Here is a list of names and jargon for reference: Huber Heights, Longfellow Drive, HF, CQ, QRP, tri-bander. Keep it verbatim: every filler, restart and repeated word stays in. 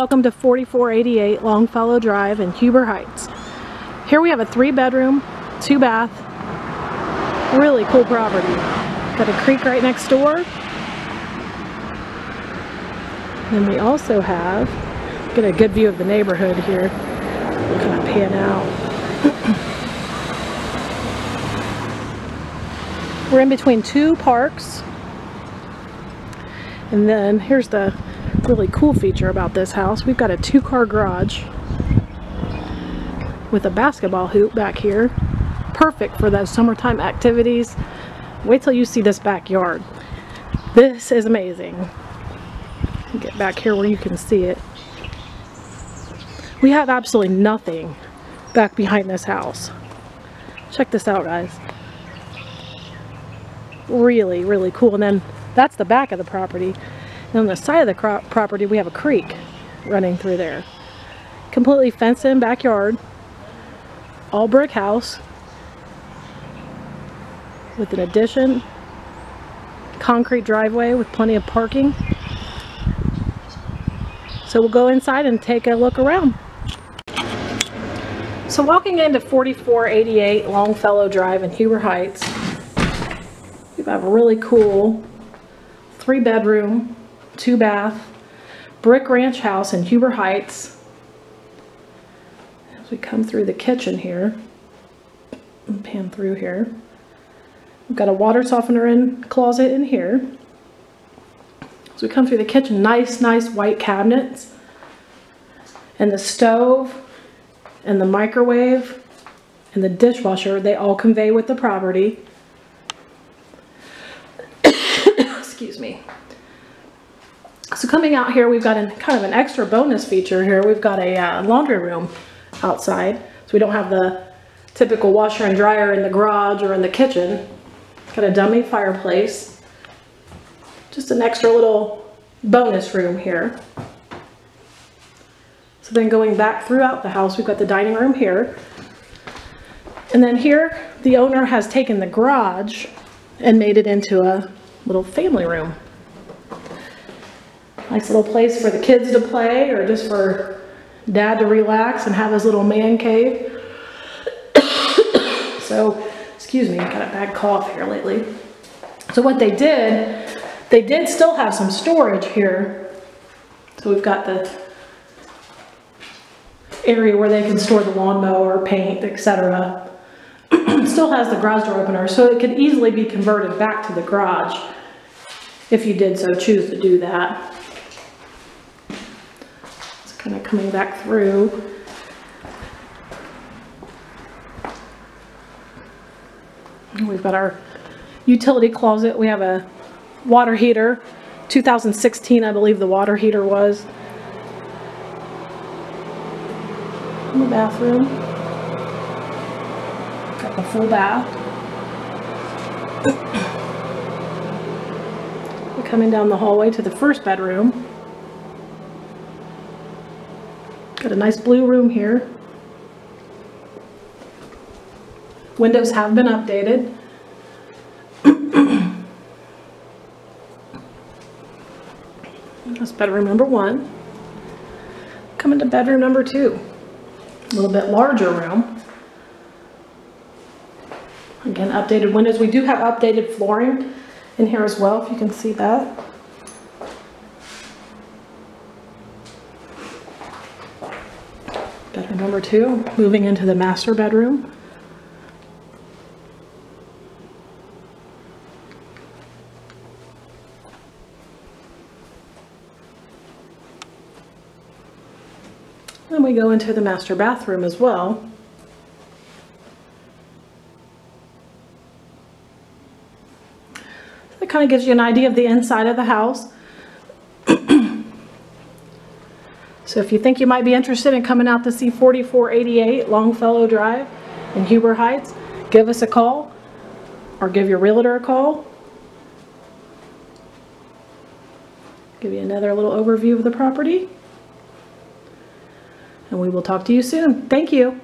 Welcome to forty-four eighty-eight Longfellow Drive in Huber Heights. Here we have a three bedroom, two bath, really cool property. Got a creek right next door. Then we also have, get a good view of the neighborhood here. We'll kind of pan out. We're in between two parks. And then here's the really cool feature about this house. We've got a two-car garage with a basketball hoop back here. Perfect for those summertime activities. Wait till you see this backyard. This is amazing. Get back here where you can see it. We have absolutely nothing back behind this house. Check this out, guys. Really, really cool. And then that's the back of the property. And on the side of the property, we have a creek running through there. Completely fenced in backyard, all brick house with an addition, concrete driveway with plenty of parking. So we'll go inside and take a look around. So walking into forty-four eighty-eight Longfellow Drive in Huber Heights, we have a really cool three bedroom, two bath, brick ranch house in Huber Heights. As we come through the kitchen here, and pan through here, we've got a water softener in closet in here. As we come through the kitchen, nice, nice white cabinets, and the stove, and the microwave, and the dishwasher, they all convey with the property. Excuse me. So coming out here, we've got an, kind of an extra bonus feature here. We've got a uh, laundry room outside. So we don't have the typical washer and dryer in the garage or in the kitchen. Got a dummy fireplace. Just an extra little bonus room here. So then going back throughout the house, we've got the dining room here. And then here, the owner has taken the garage and made it into a little family room. Nice little place for the kids to play or just for dad to relax and have his little man cave. So, excuse me, I've got a bad cough here lately. So what they did, they did still have some storage here. So we've got the area where they can store the lawnmower, paint, et cetera. Still has the garage door opener, so it could easily be converted back to the garage if you did so choose to do that. Kind of coming back through. We've got our utility closet. We have a water heater, two thousand sixteen, I believe the water heater was. In the bathroom. Got the full bath. We're coming down the hallway to the first bedroom. Got a nice blue room here. Windows have been updated. That's bedroom number one. Coming to bedroom number two. A little bit larger room. Again, updated windows. We do have updated flooring in here as well, if you can see that. Number two, moving into the master bedroom. Then we go into the master bathroom as well. So that kind of gives you an idea of the inside of the house. So if you think you might be interested in coming out to see forty-four eighty-eight Longfellow Drive in Huber Heights, give us a call or give your realtor a call. Give you another little overview of the property. And we will talk to you soon. Thank you.